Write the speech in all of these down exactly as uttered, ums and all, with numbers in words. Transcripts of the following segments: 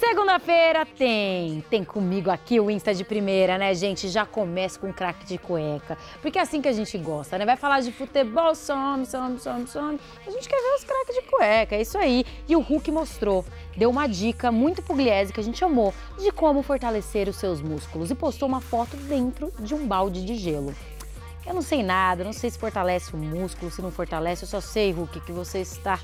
Segunda-feira tem, tem comigo aqui o Insta de Primeira, né, gente? Já começa com craque de cueca, porque é assim que a gente gosta, né? Vai falar de futebol, some, some, some, some. A gente quer ver os craques de cueca, é isso aí. E o Hulk mostrou, deu uma dica muito pugliese que a gente amou, de como fortalecer os seus músculos e postou uma foto dentro de um balde de gelo. Eu não sei nada, não sei se fortalece o músculo, se não fortalece, eu só sei, Hulk, que você está...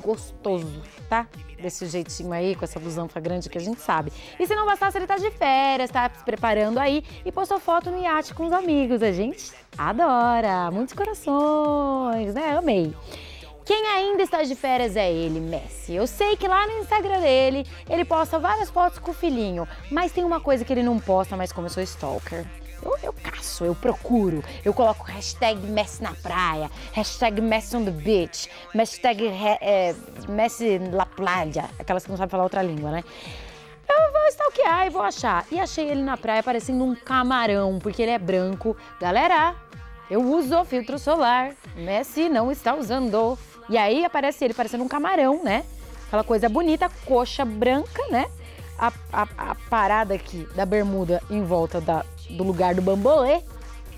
gostoso, tá? Desse jeitinho aí, com essa busanfa grande que a gente sabe. E se não bastasse, ele tá de férias, tá se preparando aí e postou foto no iate com os amigos. A gente adora, muitos corações, né? Amei. Quem ainda está de férias é ele, Messi. Eu sei que lá no Instagram dele, ele posta várias fotos com o filhinho, mas tem uma coisa que ele não posta, mas como eu sou stalker. Eu, eu caço, eu procuro, eu coloco hashtag Messi na praia, hashtag Messi on the beach, hashtag re, é, Messi la playa, aquelas que não sabem falar outra língua, né? Eu vou stalkear e vou achar. E achei ele na praia parecendo um camarão, porque ele é branco. Galera, eu uso filtro solar, Messi não está usando. E aí aparece ele parecendo um camarão, né? Aquela coisa bonita, coxa branca, né? A, a, a parada aqui da bermuda em volta da... do lugar do bambolê,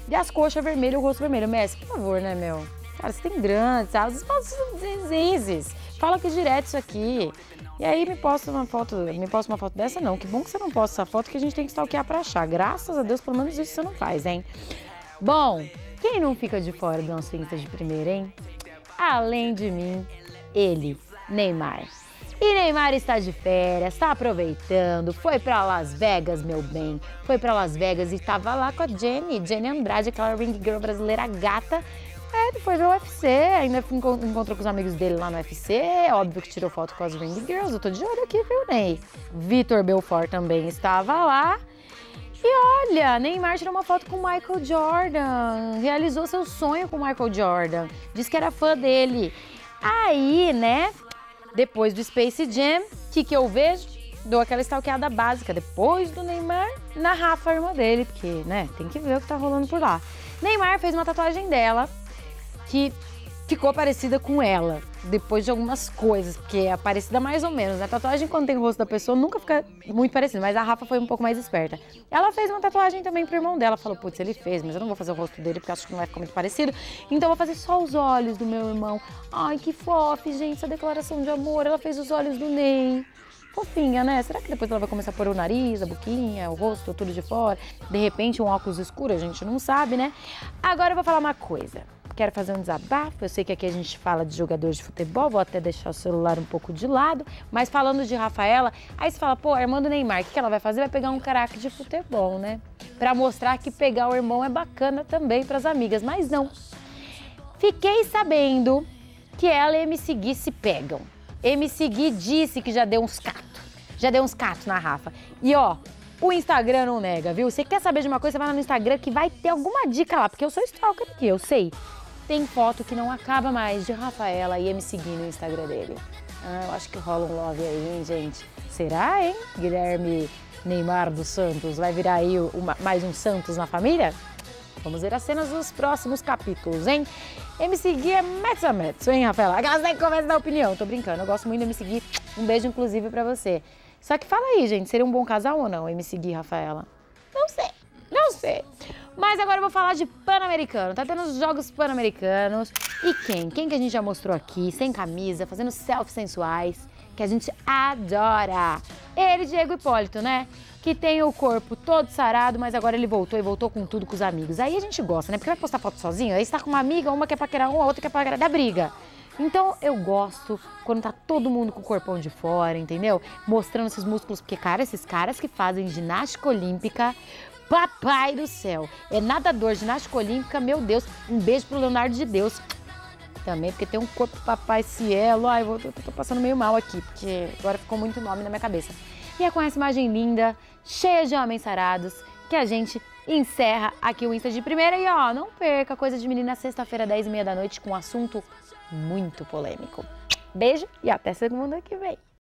e as coxas vermelhas e o rosto vermelho. Messi, por favor, né, meu? Cara, você tem grande, sabe? Os espaços deslizes. Fala que direto isso aqui. E aí me posta uma foto, me posta uma foto dessa, não. Que bom que você não posta essa foto, que a gente tem que stalkear pra achar. Graças a Deus, pelo menos isso você não faz, hein? Bom, quem não fica de fora do nosso Insta de Primeira, hein? Além de mim, ele, Neymar. E Neymar está de férias, está aproveitando, foi para Las Vegas, meu bem. Foi para Las Vegas e estava lá com a Jenny, Jenny Andrade, aquela ring girl brasileira gata. É, ele foi ver o U F C, ainda encontrou com os amigos dele lá no U F C, óbvio que tirou foto com as ring girls, eu tô de olho aqui, viu, Ney? Victor Belfort também estava lá. E olha, Neymar tirou uma foto com o Michael Jordan, realizou seu sonho com o Michael Jordan, disse que era fã dele. Aí, né... Depois do Space Jam, o que, que eu vejo? Dou aquela stalkeada básica, depois do Neymar, na Rafa, irmã dele, porque, né, tem que ver o que tá rolando por lá. Neymar fez uma tatuagem dela, que ficou parecida com ela, depois de algumas coisas, porque é parecida mais ou menos, né? A tatuagem, quando tem o rosto da pessoa, nunca fica muito parecida, mas a Rafa foi um pouco mais esperta. Ela fez uma tatuagem também pro irmão dela, falou, putz, ele fez, mas eu não vou fazer o rosto dele, porque acho que não vai ficar muito parecido, então eu vou fazer só os olhos do meu irmão. Ai, que fofo, gente, essa declaração de amor, ela fez os olhos do Ney. Fofinha, né? Será que depois ela vai começar a pôr o nariz, a boquinha, o rosto, tudo de fora? De repente, um óculos escuro, a gente não sabe, né? Agora eu vou falar uma coisa. Quero fazer um desabafo, eu sei que aqui a gente fala de jogadores de futebol, vou até deixar o celular um pouco de lado, mas falando de Rafaela, aí você fala, pô, a irmã do Neymar, o que ela vai fazer? Vai pegar um craque de futebol, né? Pra mostrar que pegar o irmão é bacana também pras amigas, mas não. Fiquei sabendo que ela e M C Gui se pegam. M C Gui disse que já deu uns catos, já deu uns catos na Rafa. E ó, o Instagram não nega, viu? Você quer saber de uma coisa, você vai lá no Instagram que vai ter alguma dica lá, porque eu sou stalker aqui, eu sei. Tem foto que não acaba mais de Rafaela e M C Gui no Instagram dele. Ah, eu acho que rola um love aí, hein, gente? Será, hein? Guilherme Neymar dos Santos vai virar aí uma, mais um Santos na família? Vamos ver as cenas dos próximos capítulos, hein? M C Gui é mezzo a mezzo, hein, Rafaela? Aquelas daí que começa a dar opinião. Tô brincando, eu gosto muito do M C Gui. Um beijo, inclusive, pra você. Só que fala aí, gente, seria um bom casal ou não, M C Gui e Rafaela? Não sei, não sei. Mas agora eu vou falar de Pan-Americano. Tá tendo os jogos Pan-Americanos. E quem? Quem que a gente já mostrou aqui, sem camisa, fazendo selfies sensuais, que a gente adora. Ele, Diego Hipólito, né? Que tem o corpo todo sarado, mas agora ele voltou e voltou com tudo com os amigos. Aí a gente gosta, né? Porque vai postar foto sozinho, aí você tá com uma amiga, uma quer paquerar uma, a outra quer paquerar, dá briga. Então eu gosto quando tá todo mundo com o corpão de fora, entendeu? Mostrando esses músculos, porque, cara, esses caras que fazem ginástica olímpica... Papai do céu, é nadador, ginástica olímpica, meu Deus, um beijo pro Leonardo de Deus. Também, porque tem um corpo papai cielo, ai, eu tô, tô passando meio mal aqui, porque agora ficou muito nome na minha cabeça. E é com essa imagem linda, cheia de homens sarados, que a gente encerra aqui o Insta de Primeira. E ó, não perca, Coisa de Menina, sexta-feira, dez e meia da noite, com um assunto muito polêmico. Beijo e até segunda que vem.